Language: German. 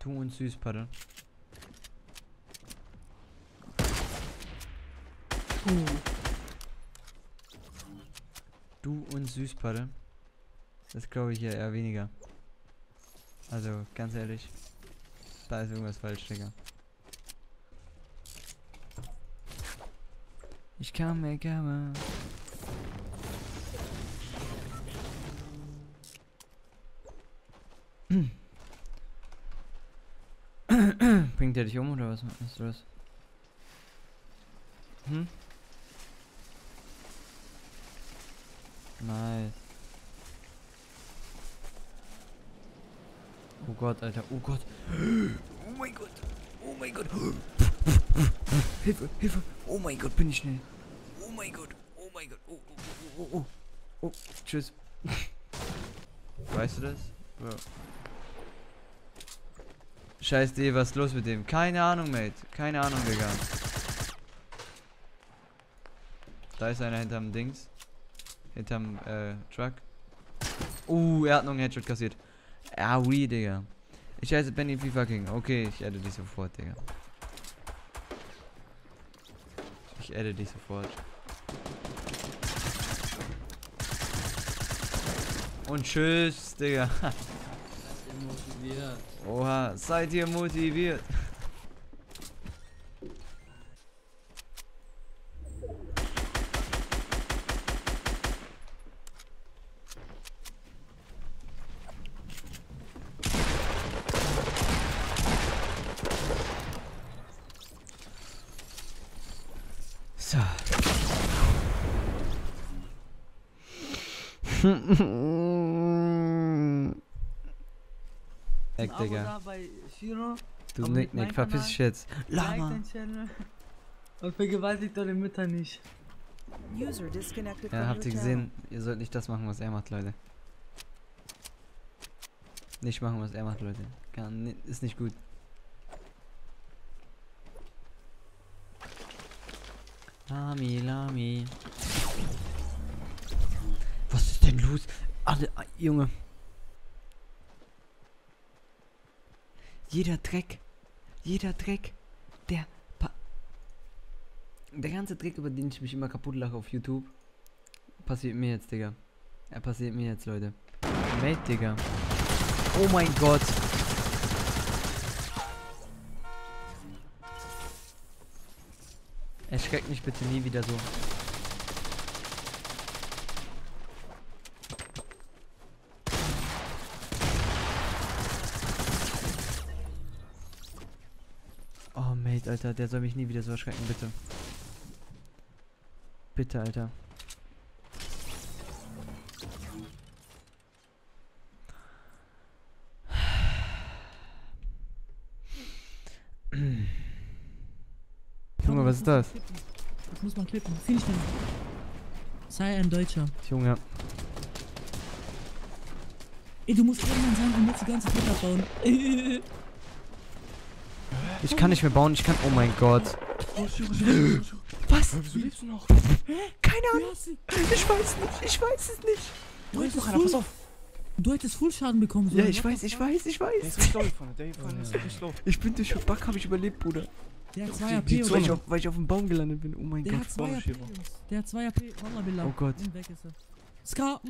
Du und Süßpaddel. Du und Süßpaddel. Das glaube ich ja eher weniger. Also, ganz ehrlich. Da ist irgendwas falsch, Digga. Ich kann mir gerne. Bringt der dich um oder was ist das? Hm? Nice. Oh Gott, Alter, oh Gott. Oh mein Gott. Oh mein Gott. Hilfe, Hilfe. Oh mein Gott, bin ich schnell. Oh mein Gott. Oh mein Gott. Oh, oh, oh, oh, oh. Oh, tschüss. Weißt du das? Ja. Scheiß D, was ist los mit dem? Keine Ahnung, Mate. Keine Ahnung, Digga. Da ist einer hinterm Dings. Hinterm, Truck. Er hat noch einen Headshot kassiert. Ah, oui, Digga. Ich heiße Benny FIFA King. Okay, ich adde dich sofort, Digga. Ich adde dich sofort. Und tschüss, Digga. Motiviert. Oha, seid ihr motiviert? So. Digga. Bei Schiro, du Nick, verpiss dich jetzt. Lama. Und vergewaltigt deine Mütter nicht. Ja, habt ihr gesehen? Ihr sollt nicht das machen, was er macht, Leute. Nicht machen, was er macht, Leute. Ist nicht gut. Lami, Lami. Was ist denn los? Alle, Junge. Jeder Dreck, der ganze Dreck, über den ich mich immer kaputt lache auf YouTube, passiert mir jetzt, Digga. Er passiert mir jetzt, Leute. Mate, Digga. Oh mein Gott. Erschreckt mich bitte nie wieder so. Alter, der soll mich nie wieder so erschrecken, bitte. Bitte, Alter. Junge, was ist das? Das muss man klippen. Viel schneller. Sei ein Deutscher. Junge. Ey, du musst irgendwann sagen, du musst die ganze Zeit abbauen. Ich kann nicht mehr bauen, ich kann... Oh mein Gott. Was? Wieso lebst du noch? Keine Ahnung. Ich weiß es nicht. Du hättest noch einer, pass auf. Du hättest Fullschaden bekommen. Ja, ich weiß. Ich bin durch den Bug, hab ich überlebt, Bruder. Der hat 2 AP, oder? Weil ich auf dem Baum gelandet bin. Oh mein Gott. Der hat 2 AP. Oh Gott. Ska.